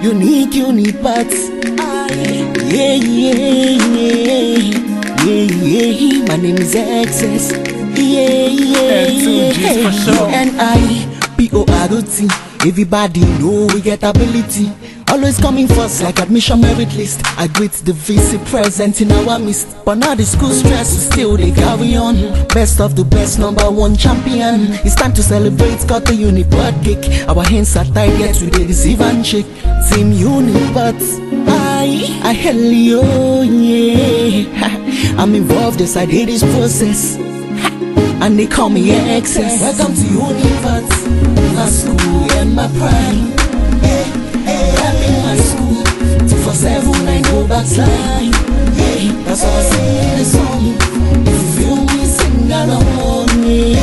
Unique Uniport. Yeah. My name is eXSess. Yeah. For sure. UNIPORT. Everybody know we get ability. Always coming first like admission merit list. I greet the VC present in our midst. But now the school stress is still they carry on. Best of the best, #1 champion. It's time to celebrate, got the Uniport cake. Our hands are tied, yet we did this even shake. Team Uniport, I hell you, yeah. I'm involved as I did this process, and they call me eXSess. Welcome to Uniport, my school and my pride. Backslide, yeah, that's why I sing the song. If you feel me, sing along with me.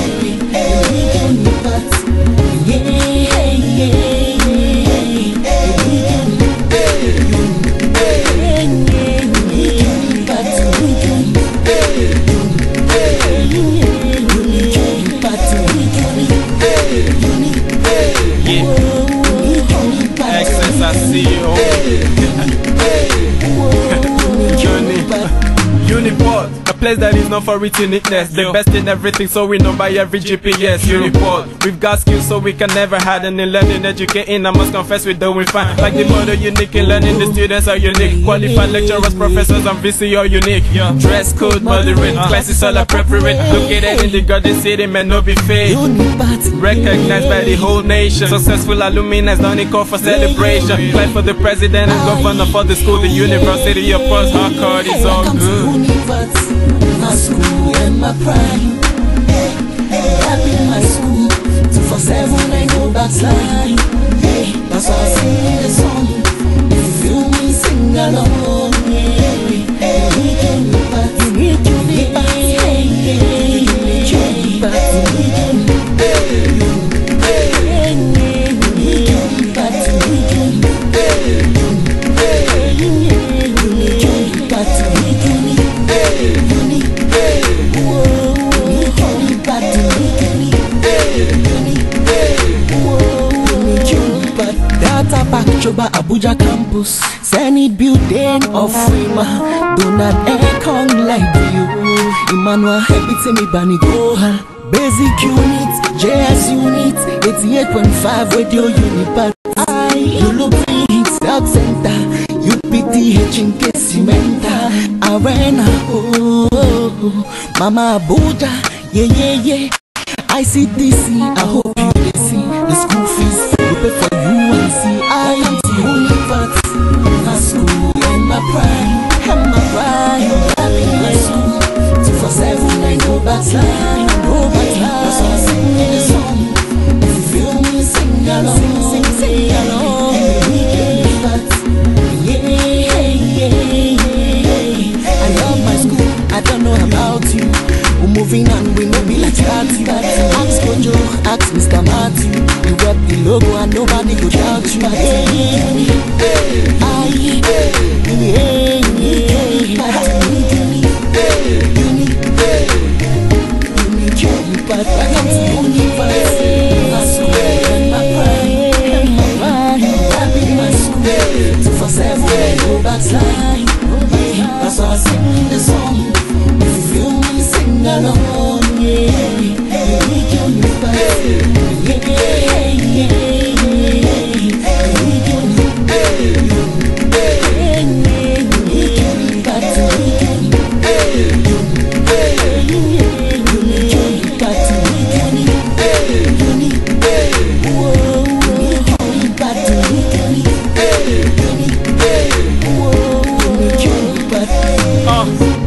Uniport, a place that is known for its uniqueness. The best in everything, so we know by every GPS. Uniport, we've got skills so we can never hide. And in learning, educating, I must confess we're doing fine. Like the model unique in learning, the students are unique. Qualified lecturers, professors and VC are unique. Dress code, moderate, classes all appropriate. Located in the garden city, man, no be fake. Recognized by the whole nation. Successful alumni, don't need call for celebration. Fight for the president and governor for the school, the university, of course, Harcourt, it's all good. My school and my pride. Hey, I've been my school. 247, I go backslide. Hey, that's why I sing the song. If you feel me, sing along. Choba Abuja campus, Senate building of Freema, Donald Ekong like you, Emmanuel Hebitemi Bani Gohal, Basic Unit, JS Unit, 88.5 Radio Uniport, Lulu Briggs, Dog Center, UPTH in Kesimenta, Arena, Mama Abuja, yeah, ICTC, I hope you can see, the school fees, we pay for you and see. Moving on, we know we like that. Ask Kojo, ask Mr. Matthew. You rep the logo and nobody could doubt you. That's why I sing the song.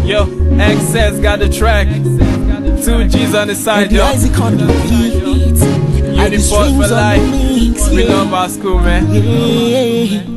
Yo, eXSess got the track. 2Geez on the side, yo. Uniport for life. We love our school, man.